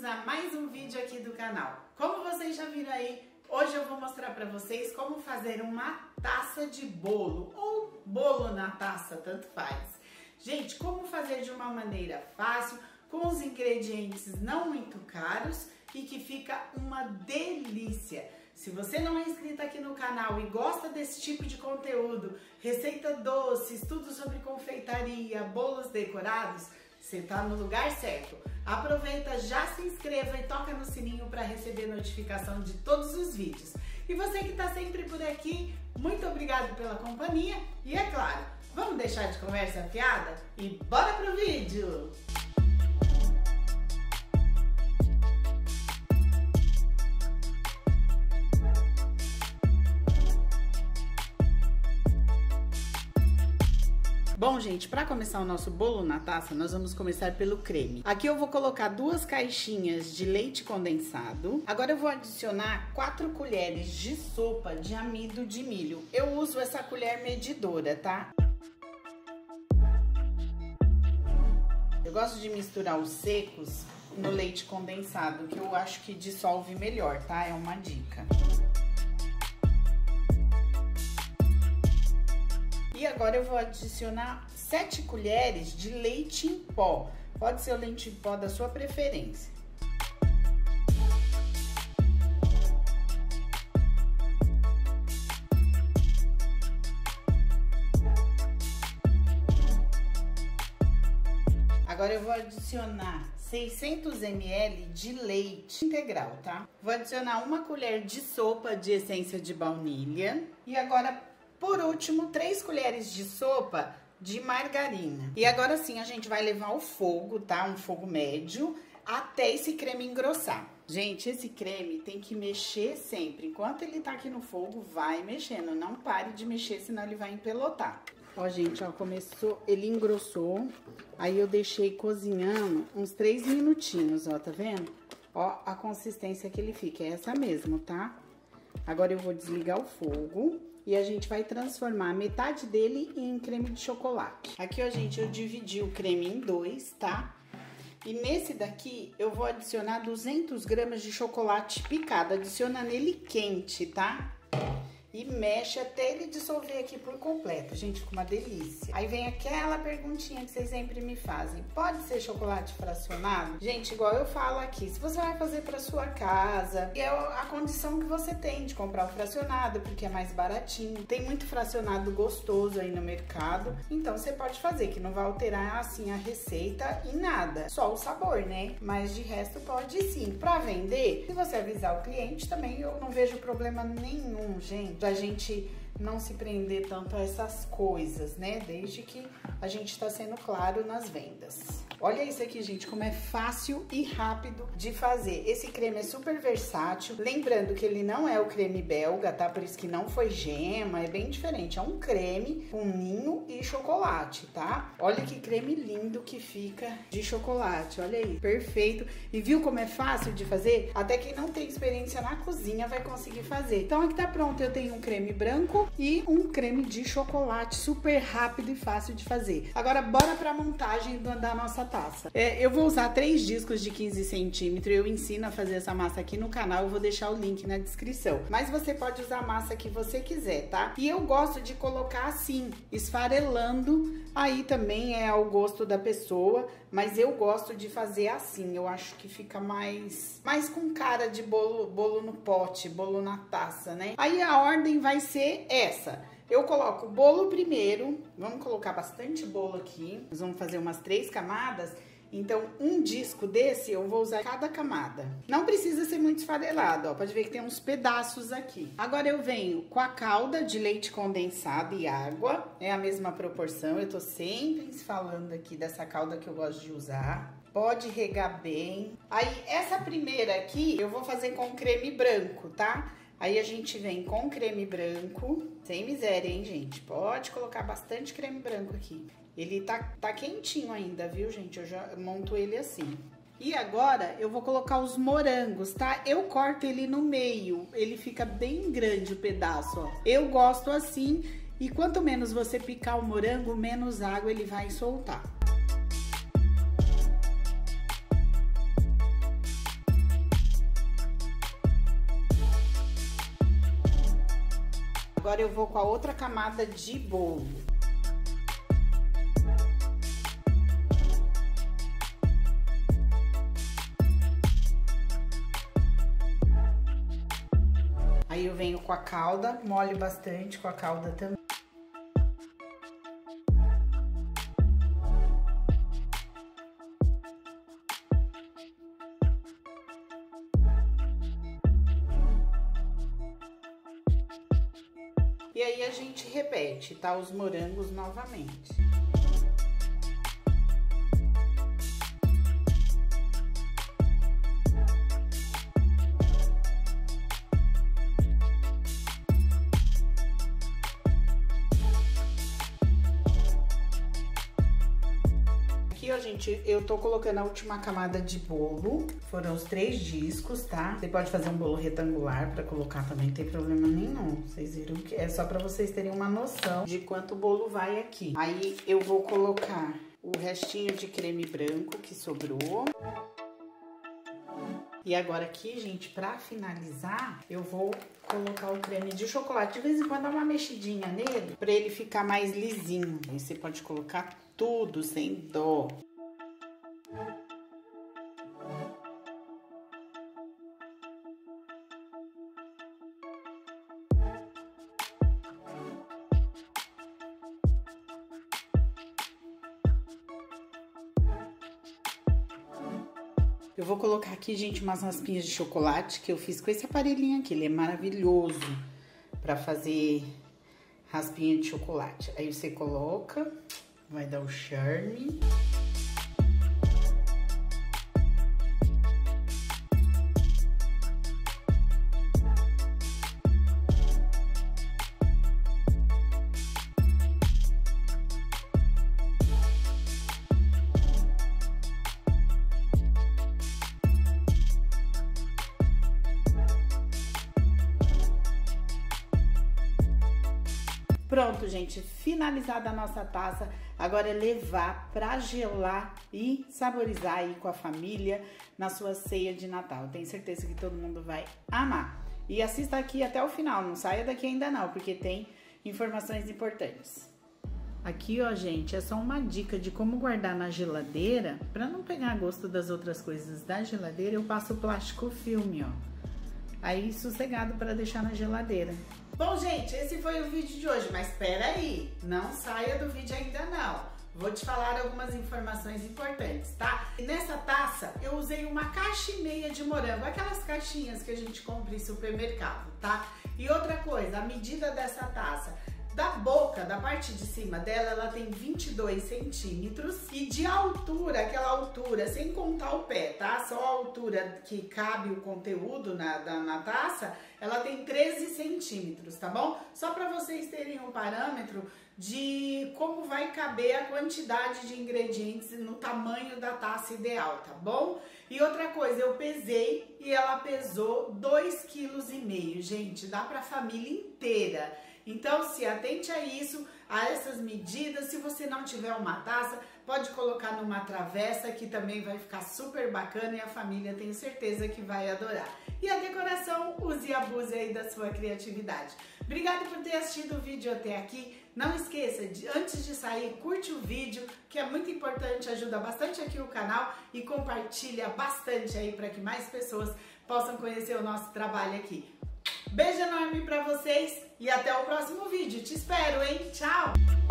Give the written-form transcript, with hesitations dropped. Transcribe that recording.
bem-vindos a mais um vídeo aqui do canal. Como vocês já viram aí, hoje eu vou mostrar para vocês como fazer uma taça de bolo, ou bolo na taça, tanto faz. Gente, como fazer de uma maneira fácil, com os ingredientes não muito caros e que fica uma delícia. Se você não é inscrito aqui no canal e gosta desse tipo de conteúdo, receita doce, estudo sobre confeitaria, bolos decorados, você tá no lugar certo. Aproveita, já se inscreva e toca no sininho para receber notificação de todos os vídeos. E você que tá sempre por aqui, muito obrigado pela companhia e é claro, vamos deixar de conversa fiada e bora pro vídeo! Bom, gente, para começar o nosso bolo na taça, nós vamos começar pelo creme. Aqui eu vou colocar 2 caixinhas de leite condensado. Agora eu vou adicionar 4 colheres de sopa de amido de milho. Eu uso essa colher medidora, tá? Eu gosto de misturar os secos no leite condensado, que eu acho que dissolve melhor, tá? É uma dica. E agora eu vou adicionar 7 colheres de leite em pó. Pode ser o leite em pó da sua preferência. Agora eu vou adicionar 600 ml de leite integral, tá? Vou adicionar 1 colher de sopa de essência de baunilha. E agora, por último, 3 colheres de sopa de margarina. E agora sim, a gente vai levar ao fogo, tá? Um fogo médio, até esse creme engrossar. Gente, esse creme tem que mexer sempre. Enquanto ele tá aqui no fogo, vai mexendo. Não pare de mexer, senão ele vai empelotar. Ó, gente, ó, começou, ele engrossou. Aí eu deixei cozinhando uns 3 minutinhos, ó, tá vendo? Ó, a consistência que ele fica, é essa mesmo, tá? Agora eu vou desligar o fogo. E a gente vai transformar metade dele em creme de chocolate. Aqui, ó, gente, eu dividi o creme em 2, tá? E nesse daqui eu vou adicionar 200 gramas de chocolate picado. Adiciona nele quente, tá? E mexe até ele dissolver aqui por completo. Gente, fica uma delícia. Aí vem aquela perguntinha que vocês sempre me fazem. Pode ser chocolate fracionado? Gente, igual eu falo aqui, se você vai fazer pra sua casa, é a condição que você tem de comprar o fracionado, porque é mais baratinho. Tem muito fracionado gostoso aí no mercado. Então, você pode fazer, que não vai alterar, assim, a receita e nada. Só o sabor, né? Mas de resto, pode sim. Pra vender, se você avisar o cliente, também eu não vejo problema nenhum, gente. A gente não se prender tanto a essas coisas, né? Desde que a gente tá sendo claro nas vendas. Olha isso aqui, gente, como é fácil e rápido de fazer. Esse creme é super versátil. Lembrando que ele não é o creme belga, tá? Por isso que não foi gema, é bem diferente. É um creme com ninho e chocolate, tá? Olha que creme lindo que fica de chocolate, olha aí. Perfeito. E viu como é fácil de fazer? Até quem não tem experiência na cozinha vai conseguir fazer. Então aqui tá pronto, eu tenho um creme branco e um creme de chocolate super rápido e fácil de fazer. Agora bora pra montagem da nossa taça. Eu vou usar 3 discos de 15 centímetros, eu ensino a fazer essa massa aqui no canal, eu vou deixar o link na descrição. Mas você pode usar a massa que você quiser, tá? E eu gosto de colocar assim, esfarelando, aí também é ao gosto da pessoa, mas eu gosto de fazer assim, eu acho que fica mais com cara de bolo no pote, bolo na taça, né? Aí a ordem vai ser essa. Eu coloco o bolo primeiro, vamos colocar bastante bolo aqui. Nós vamos fazer umas 3 camadas, então um disco desse eu vou usar cada camada. Não precisa ser muito esfarelado, ó, pode ver que tem uns pedaços aqui. Agora eu venho com a calda de leite condensado e água, é a mesma proporção, eu tô sempre falando aqui dessa calda que eu gosto de usar. Pode regar bem. Aí essa primeira aqui eu vou fazer com creme branco, tá? Aí a gente vem com creme branco, sem miséria, hein, gente? Pode colocar bastante creme branco aqui. Ele tá quentinho ainda, viu, gente? Eu já monto ele assim. E agora eu vou colocar os morangos, tá? Eu corto ele no meio, ele fica bem grande o pedaço, ó. Eu gosto assim, e quanto menos você picar o morango, menos água ele vai soltar. Agora eu vou com a outra camada de bolo. Aí eu venho com a calda, molho bastante com a calda também. E aí a gente repete, tá? Os morangos novamente. Aqui, ó, gente, eu tô colocando a última camada de bolo. Foram os 3 discos, tá? Você pode fazer um bolo retangular pra colocar também, não tem problema nenhum. Vocês viram que é só pra vocês terem uma noção de quanto o bolo vai aqui. Aí eu vou colocar o restinho de creme branco que sobrou. E agora aqui, gente, pra finalizar, eu vou colocar o creme de chocolate. De vez em quando dá uma mexidinha nele pra ele ficar mais lisinho. Aí você pode colocar tudo sem dó. Eu vou colocar aqui, gente, umas raspinhas de chocolate que eu fiz com esse aparelhinho aqui. Ele é maravilhoso pra fazer raspinha de chocolate. Aí você coloca, vai dar o charme. Pronto, gente, finalizada a nossa taça, agora é levar pra gelar e saborizar aí com a família na sua ceia de Natal. Tenho certeza que todo mundo vai amar. E assista aqui até o final, não saia daqui ainda não, porque tem informações importantes. Aqui, ó, gente, é só uma dica de como guardar na geladeira. Pra não pegar gosto das outras coisas da geladeira, eu passo o plástico filme, ó. Aí, sossegado pra deixar na geladeira. Bom, gente, esse foi o vídeo de hoje, mas peraí, não saia do vídeo ainda não. Vou te falar algumas informações importantes, tá? E nessa taça eu usei uma caixa e meia de morango, aquelas caixinhas que a gente compra em supermercado, tá? E outra coisa, a medida dessa taça, da boca, da parte de cima dela, ela tem 22 centímetros e de altura, aquela altura, sem contar o pé, tá? Só a altura que cabe o conteúdo na taça, ela tem 13 centímetros, tá bom? Só para vocês terem um parâmetro de como vai caber a quantidade de ingredientes no tamanho da taça ideal, tá bom? E outra coisa, eu pesei e ela pesou 2,5 kg, gente, dá pra família inteira. Então, se atente a isso, a essas medidas. Se você não tiver uma taça, pode colocar numa travessa, que também vai ficar super bacana e a família, tenho certeza, que vai adorar. E a decoração, use e abuse aí da sua criatividade. Obrigada por ter assistido o vídeo até aqui. Não esqueça, antes de sair, curte o vídeo, que é muito importante, ajuda bastante aqui o canal, e compartilha bastante aí para que mais pessoas possam conhecer o nosso trabalho aqui. Beijo enorme pra vocês e até o próximo vídeo. Te espero, hein? Tchau!